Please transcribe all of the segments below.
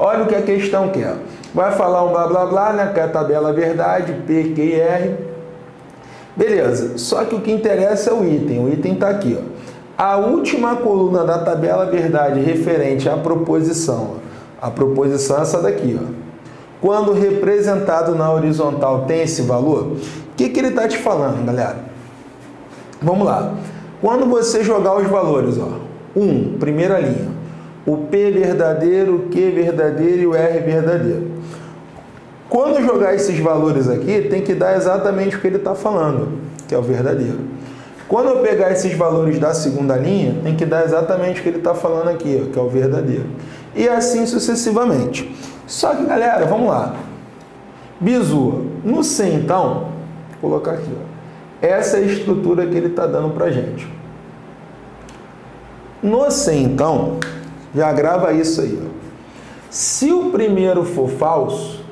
Olha o que a questão quer. Vai falar um blá blá blá, né? Que é a tabela verdade, P, Q e R. Beleza, só que o que interessa é o item. O item está aqui, ó. A última coluna da tabela verdade referente à proposição. Ó. A proposição é essa daqui, ó. Quando representado na horizontal tem esse valor? O que ele está te falando, galera? Vamos lá. Quando você jogar os valores, ó, 1, primeira linha, o P verdadeiro, o Q verdadeiro e o R verdadeiro. Quando jogar esses valores aqui, tem que dar exatamente o que ele está falando, que é o verdadeiro. Quando eu pegar esses valores da segunda linha, tem que dar exatamente o que ele está falando aqui, ó, que é o verdadeiro. E assim sucessivamente. Só que, galera, vamos lá. Bizu, no C, então, vou colocar aqui, ó. Essa é a estrutura que ele está dando para a gente. No C, então, já grava isso aí, ó. Se o primeiro for falso,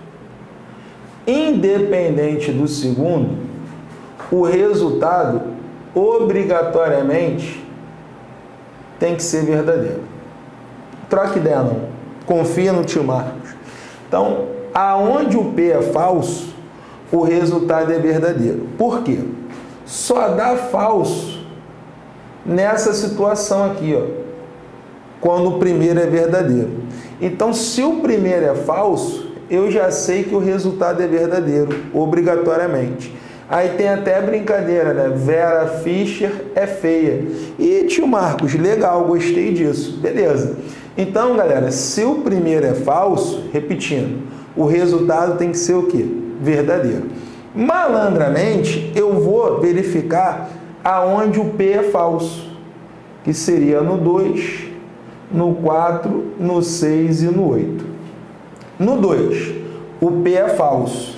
independente do segundo, o resultado, obrigatoriamente, tem que ser verdadeiro. Troca ideia, não. Confia no tio Marcos. Então, aonde o P é falso, o resultado é verdadeiro. Por quê? Só dá falso nessa situação aqui, ó, quando o primeiro é verdadeiro. Então, se o primeiro é falso, eu já sei que o resultado é verdadeiro, obrigatoriamente. Aí tem até brincadeira, né? Vera Fischer é feia. E tio Marcos, legal, gostei disso. Beleza. Então, galera, se o primeiro é falso, repetindo, o resultado tem que ser o quê? Verdadeiro. Malandramente, eu vou verificar aonde o P é falso, que seria no 2, no 4, no 6 e no 8. No 2, o P é falso.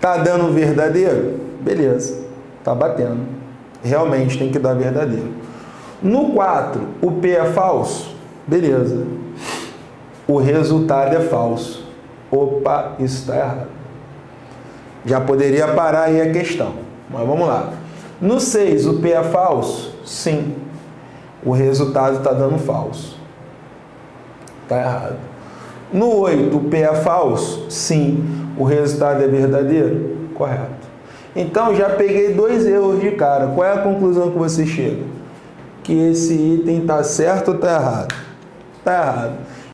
Tá dando verdadeiro? Beleza, tá batendo. Realmente tem que dar verdadeiro. No 4, o P é falso? Beleza. O resultado é falso. Opa, isso está errado. Já poderia parar aí a questão. Mas vamos lá. No 6, o P é falso? Sim. O resultado está dando falso. Está errado. No 8, o P é falso? Sim. O resultado é verdadeiro? Correto. Então, já peguei dois erros de cara. Qual é a conclusão que você chega? Que esse item está certo ou está errado? Está errado.